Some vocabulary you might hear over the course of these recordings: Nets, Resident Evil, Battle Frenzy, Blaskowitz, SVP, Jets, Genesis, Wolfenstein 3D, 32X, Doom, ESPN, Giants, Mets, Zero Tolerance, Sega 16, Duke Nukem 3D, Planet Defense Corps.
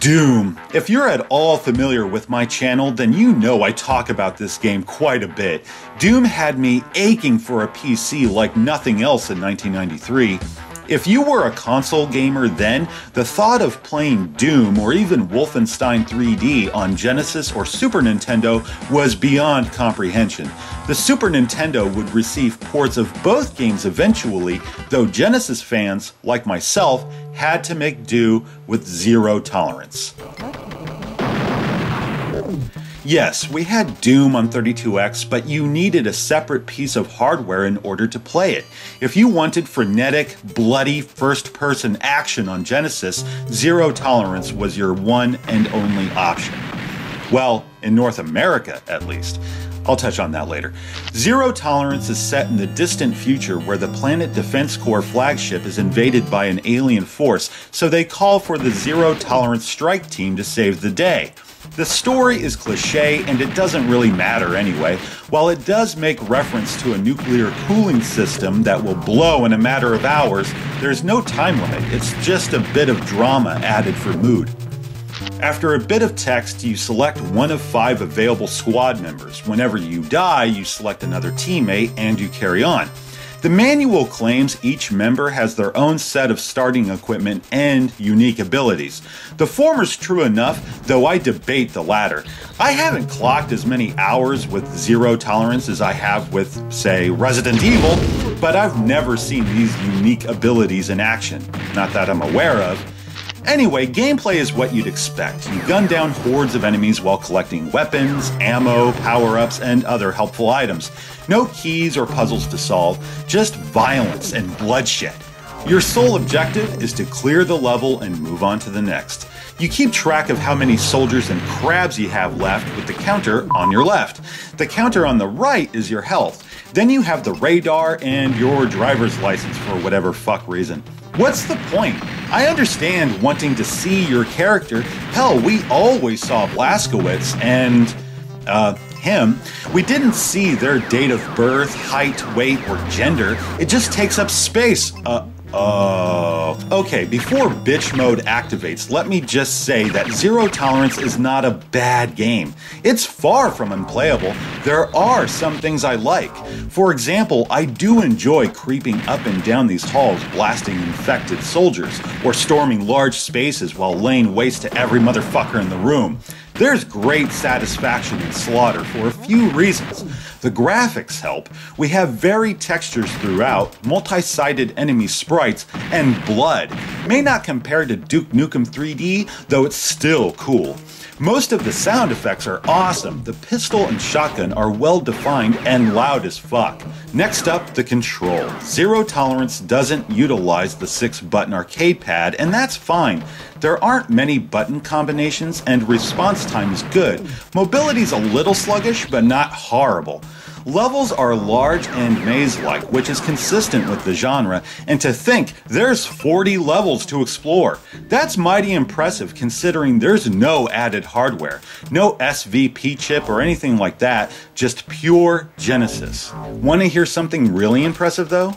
Doom. If you're at all familiar with my channel, then you know I talk about this game quite a bit. Doom had me aching for a PC like nothing else in 1993. If you were a console gamer then, the thought of playing Doom or even Wolfenstein 3D on Genesis or Super Nintendo was beyond comprehension. The Super Nintendo would receive ports of both games eventually, though Genesis fans, like myself, had to make do with Zero Tolerance. Yes, we had Doom on 32X, but you needed a separate piece of hardware in order to play it. If you wanted frenetic, bloody, first-person action on Genesis, Zero Tolerance was your one and only option. Well, in North America, at least. I'll touch on that later. Zero Tolerance is set in the distant future where the Planet Defense Corps flagship is invaded by an alien force, so they call for the Zero Tolerance strike team to save the day. The story is cliché, and it doesn't really matter anyway, while it does make reference to a nuclear cooling system that will blow in a matter of hours. There's no time limit, it's just a bit of drama added for mood. After a bit of text, you select one of 5 available squad members. Whenever you die, you select another teammate and you carry on. The manual claims each member has their own set of starting equipment and unique abilities. The former's true enough, though I debate the latter. I haven't clocked as many hours with Zero Tolerance as I have with, say, Resident Evil, but I've never seen these unique abilities in action. Not that I'm aware of. Anyway, gameplay is what you'd expect. You gun down hordes of enemies while collecting weapons, ammo, power-ups, and other helpful items. No keys or puzzles to solve, just violence and bloodshed. Your sole objective is to clear the level and move on to the next. You keep track of how many soldiers and crabs you have left with the counter on your left. The counter on the right is your health. Then you have the radar and your driver's license for whatever fuck reason. What's the point? I understand wanting to see your character. Hell, we always saw Blaskowitz and, him. We didn't see their date of birth, height, weight, or gender. It just takes up space. Okay, before bitch mode activates, let me just say that Zero Tolerance is not a bad game. It's far from unplayable. There are some things I like. For example, I do enjoy creeping up and down these halls blasting infected soldiers, or storming large spaces while laying waste to every motherfucker in the room. There's great satisfaction in slaughter for a few reasons. The graphics help. We have varied textures throughout, multi-sided enemy sprites, and blood. May not compare to Duke Nukem 3D, though it's still cool. Most of the sound effects are awesome. The pistol and shotgun are well defined and loud as fuck. Next up, the control. Zero Tolerance doesn't utilize the 6-button arcade pad, and that's fine. There aren't many button combinations, and response time is good. Mobility's a little sluggish, but not horrible. Levels are large and maze-like, which is consistent with the genre, and to think, there's 40 levels to explore. That's mighty impressive considering there's no added hardware, no SVP chip or anything like that, just pure Genesis. Want to hear something really impressive though?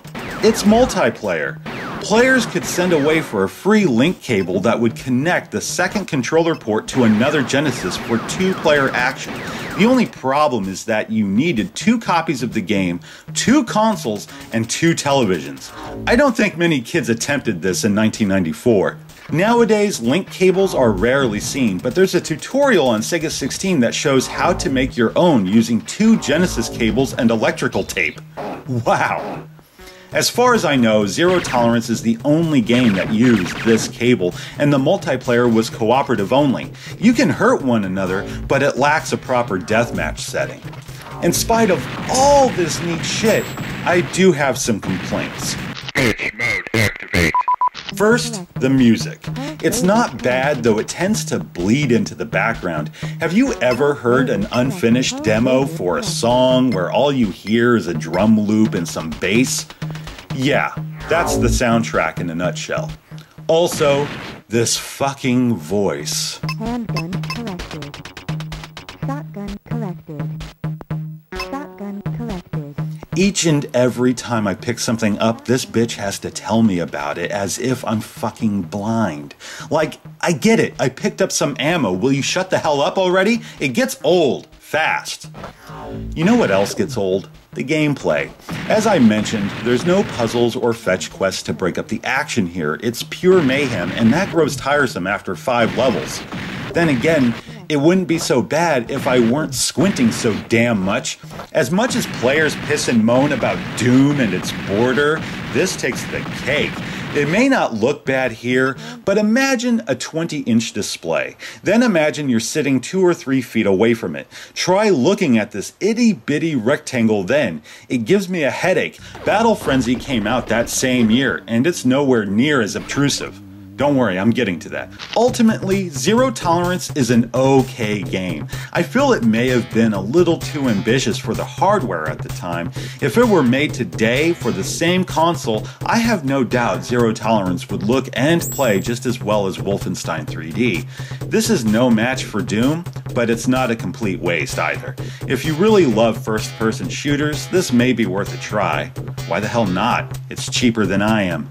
It's multiplayer. Players could send away for a free link cable that would connect the second controller port to another Genesis for 2-player action. The only problem is that you needed 2 copies of the game, 2 consoles, and 2 televisions. I don't think many kids attempted this in 1994. Nowadays, link cables are rarely seen, but there's a tutorial on Sega 16 that shows how to make your own using 2 Genesis cables and electrical tape. Wow! As far as I know, Zero Tolerance is the only game that used this cable, and the multiplayer was cooperative only. You can hurt one another, but it lacks a proper deathmatch setting. In spite of all this neat shit, I do have some complaints. Bitch mode activate. First, the music. It's not bad, though it tends to bleed into the background. Have you ever heard an unfinished demo for a song where all you hear is a drum loop and some bass? Yeah, that's the soundtrack in a nutshell. Also, this fucking voice. Handgun collected. Shotgun collected. Shotgun collected. Each and every time I pick something up, this bitch has to tell me about it as if I'm fucking blind. Like, I get it. I picked up some ammo. Will you shut the hell up already? It gets old fast. You know what else gets old? The gameplay. As I mentioned, there's no puzzles or fetch quests to break up the action here. It's pure mayhem, and that grows tiresome after 5 levels. Then again, it wouldn't be so bad if I weren't squinting so damn much. As much as players piss and moan about Doom and its border, this takes the cake. It may not look bad here, but imagine a 20-inch display. Then imagine you're sitting 2 or 3 feet away from it. Try looking at this itty-bitty rectangle then. It gives me a headache. Battle Frenzy came out that same year, and it's nowhere near as obtrusive. Don't worry, I'm getting to that. Ultimately, Zero Tolerance is an okay game. I feel it may have been a little too ambitious for the hardware at the time. If it were made today for the same console, I have no doubt Zero Tolerance would look and play just as well as Wolfenstein 3D. This is no match for Doom, but it's not a complete waste either. If you really love first-person shooters, this may be worth a try. Why the hell not? It's cheaper than I am.